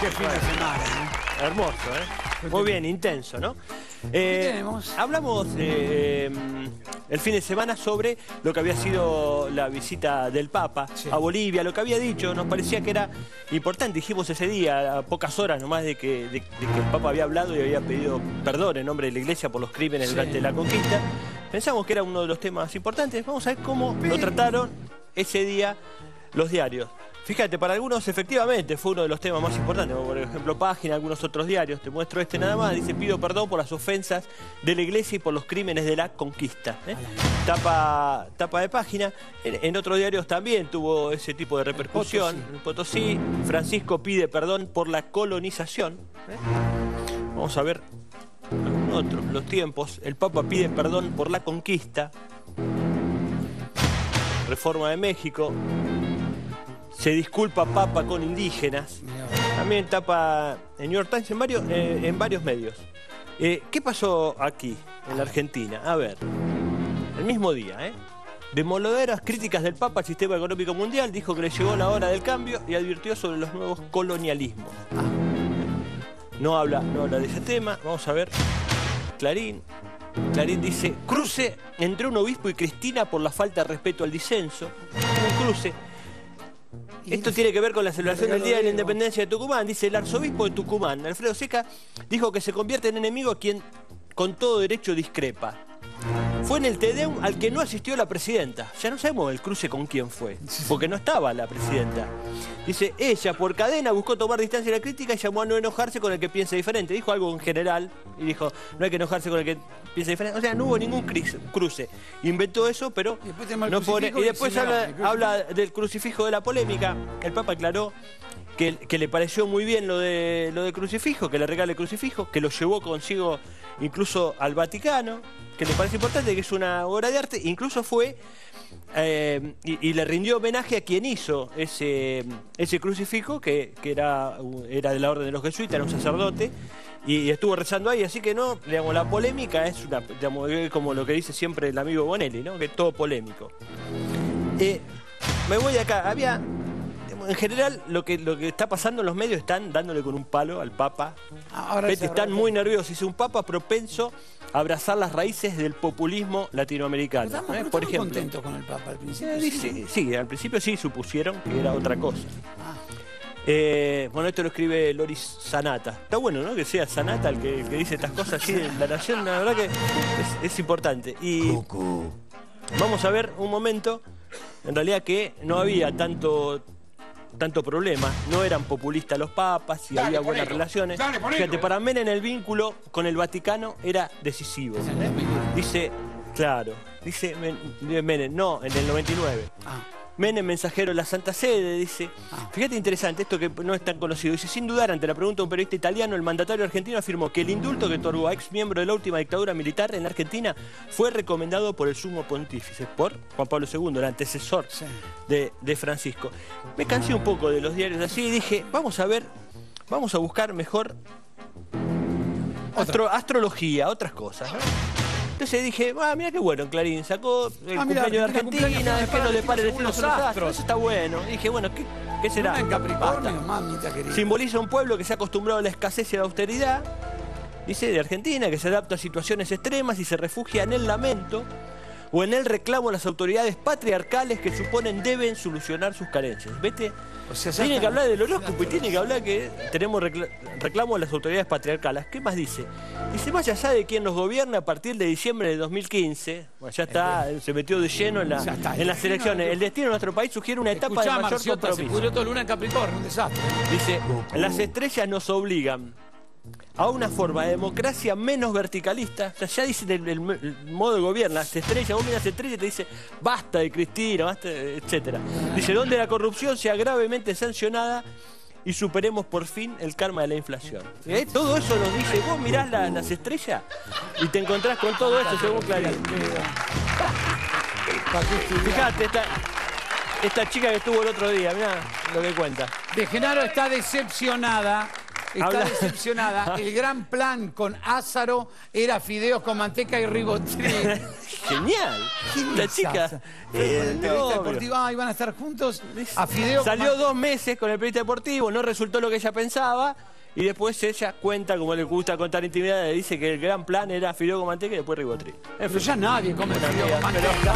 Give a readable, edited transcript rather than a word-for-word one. Qué fin de semana, ¿eh? Hermoso, ¿eh? Muy bien, intenso, ¿no? ¿Qué tenemos? Hablamos el fin de semana sobre lo que había sido la visita del Papa a Bolivia, lo que había dicho, nos parecía que era importante, dijimos ese día, a pocas horas nomás de que el Papa había hablado y había pedido perdón en nombre de la Iglesia por los crímenes durante la conquista. Pensamos que era uno de los temas importantes, vamos a ver cómo lo trataron ese día los diarios. Fíjate, para algunos efectivamente fue uno de los temas más importantes, como por ejemplo Página, algunos otros diarios. Te muestro este nada más, dice: pido perdón por las ofensas de la Iglesia y por los crímenes de la conquista. ¿Eh? Tapa de Página. En otros diarios también tuvo ese tipo de repercusión. En Potosí, Francisco pide perdón por la colonización. ¿Eh? Vamos a ver algún otro. Los tiempos, el Papa pide perdón por la conquista. Reforma de México. Se disculpa Papa con indígenas. También tapa en New York Times, en varios medios. ¿Qué pasó aquí, en la Argentina? A ver, el mismo día, ¿eh? Demoledoras críticas del Papa al sistema económico mundial, dijo que le llegó la hora del cambio y advirtió sobre los nuevos colonialismos. No habla de ese tema. Vamos a ver, Clarín dice: cruce entre un obispo y Cristina por la falta de respeto al disenso. Un cruce. Esto tiene que ver con la celebración del Día de la Independencia de Tucumán. Dice: el arzobispo de Tucumán, Alfredo Seca, dijo que se convierte en enemigo a quien con todo derecho discrepa. Fue en el TEDUM al que no asistió la presidenta. Ya no sabemos el cruce con quién fue, porque no estaba la presidenta. Dice: ella por cadena buscó tomar distancia de la crítica y llamó a no enojarse con el que piense diferente. Dijo algo en general y dijo: no hay que enojarse con el que piense diferente. O sea, no hubo ningún cruce. Inventó eso, pero no pone. Y después habla del crucifijo, de la polémica. El Papa aclaró que le pareció muy bien lo de crucifijo, que le regale crucifijo, que lo llevó consigo incluso al Vaticano, que le parece importante, que es una obra de arte. Incluso fue y le rindió homenaje a quien hizo ese crucifijo, que era de la orden de los jesuitas, era un sacerdote, y estuvo rezando ahí. Así que no, digamos, la polémica es una, digamos, como lo que dice siempre el amigo Bonelli, ¿no? Que es todo polémico. Me voy de acá. Había, en general, lo que está pasando en los medios, están dándole con un palo al Papa. Están muy nerviosos. Dice: un Papa propenso a abrazar las raíces del populismo latinoamericano. Por ejemplo, contentos con el Papa al principio. Sí, al principio sí supusieron que era otra cosa. Bueno, esto lo escribe Loris Zanatta. Está bueno, ¿no? Que sea Zanatta el que dice estas cosas así de la nación. La verdad que es importante. Y vamos a ver un momento, en realidad, que no había tanto problema, no eran populistas los papas y había buenas relaciones. Fíjate, para Menem el vínculo con el Vaticano era decisivo. Dice Menem, no, en el 99. Menem, mensajero de la Santa Sede, dice. Fíjate, interesante, esto que no es tan conocido. Dice: sin dudar, ante la pregunta de un periodista italiano, el mandatario argentino afirmó que el indulto que otorgó a ex miembro de la última dictadura militar en la Argentina fue recomendado por el sumo pontífice, por Juan Pablo II, el antecesor de Francisco. Me cansé un poco de los diarios así y dije: vamos a buscar mejor astrología, otras cosas, ¿no? Entonces dije: mira qué bueno, Clarín sacó el cumpleaños de Argentina, después no le pare el los astros, eso está bueno. Y dije: bueno, ¿qué será? Simboliza un pueblo que se ha acostumbrado a la escasez y a la austeridad, dice, de Argentina, que se adapta a situaciones extremas y se refugia en el lamento o en el reclamo a las autoridades patriarcales que suponen deben solucionar sus carencias. ¿Viste? O sea, tiene que hablar del horóscopo y tiene que hablar que tenemos reclamo a las autoridades patriarcales. ¿Qué más dice? Dice: más allá de quien nos gobierna a partir de diciembre de 2015, bueno, ya está, se metió de lleno en las elecciones. El destino de nuestro país sugiere una etapa de mayor compromiso. Se pudrió toda luna en Capricornio, un desastre. Dice: las estrellas nos obligan a una forma de democracia menos verticalista. O sea, ya dicen el modo de gobierno, las estrellas, vos mirás estrellas y te dice: basta de Cristina, basta, etc. Dice: donde la corrupción sea gravemente sancionada y superemos por fin el karma de la inflación. ¿Eh? Todo eso nos dice. Vos mirás las estrellas y te encontrás con todo esto, según Clarín. Fijate, esta chica que estuvo el otro día, mirá lo que cuenta. De Genaro está decepcionada está decepcionada. El gran plan con Ásaro era fideos con manteca y ribotril. Genial. La chica. El periodista deportivo. Ah, iban a estar juntos a fideos. Salió 2 meses con el periodista deportivo, no resultó lo que ella pensaba. Y después ella cuenta, como le gusta contar intimidad, le dice que el gran plan era fideo con manteca y después ribotril. Pero ya nadie come fideo con manteca.